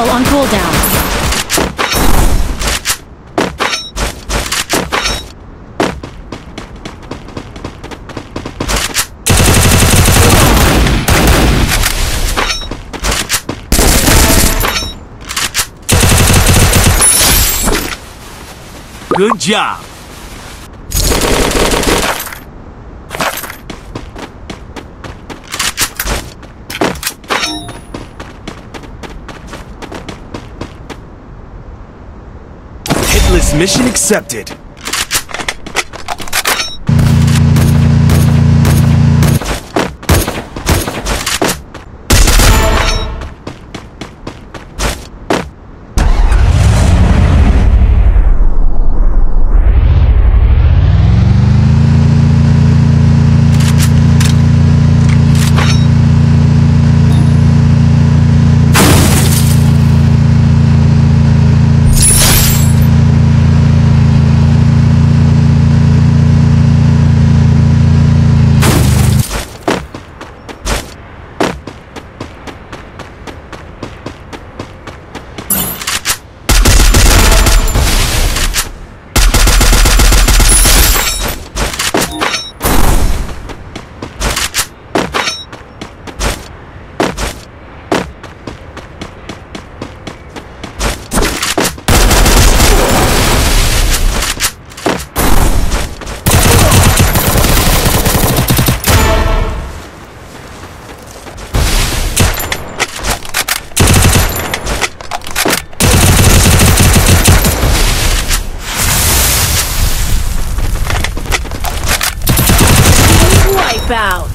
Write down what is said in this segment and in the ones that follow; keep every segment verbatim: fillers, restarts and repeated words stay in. still on cooldown. Good job. Hitless mission accepted. Out.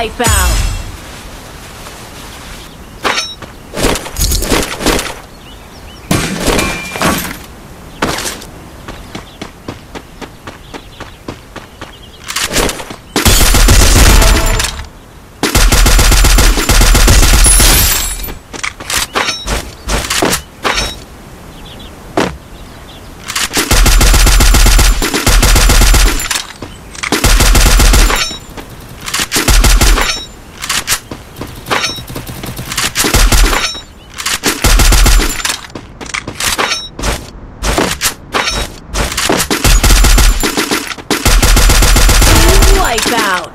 Wipe out. Out.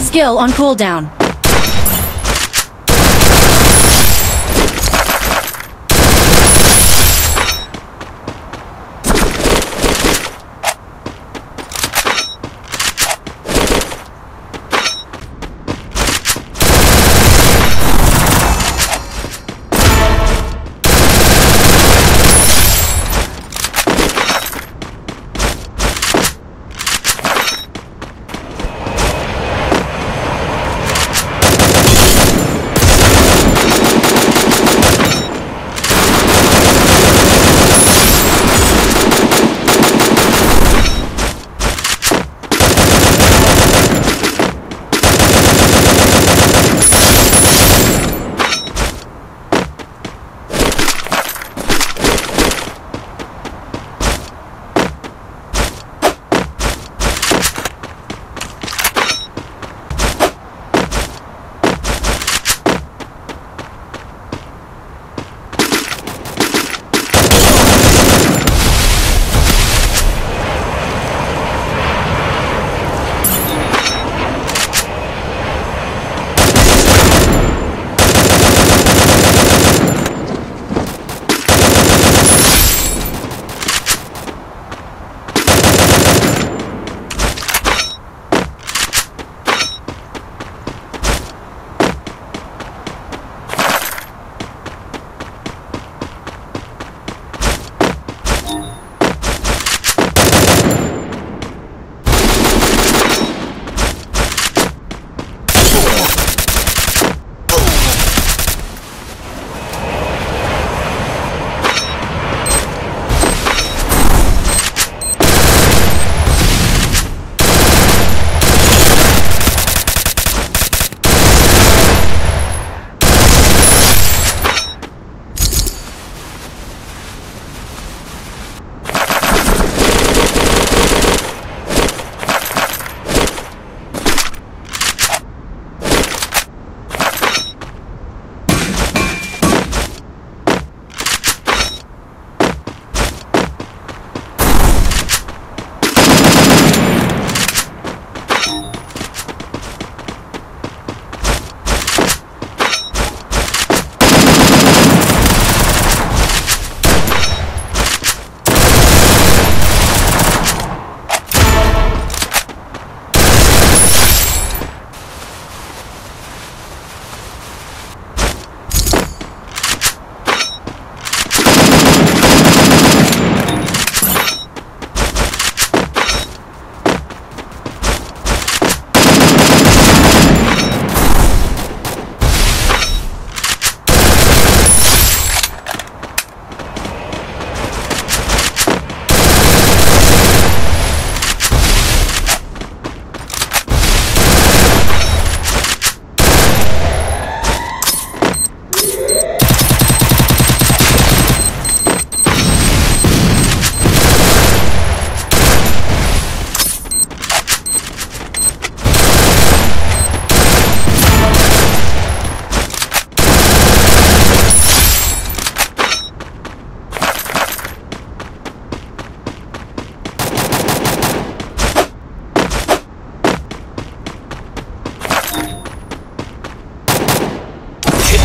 Skill on cooldown.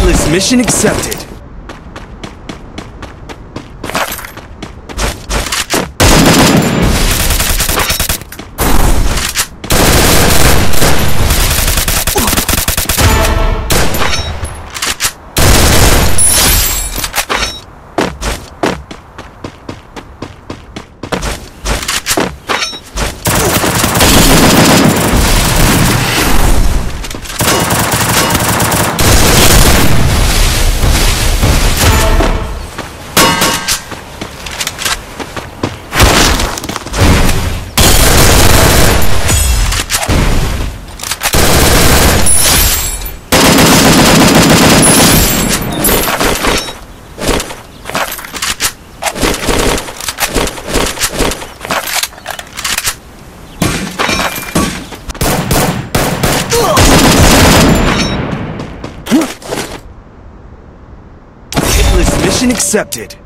Atlas mission accepted. Accepted.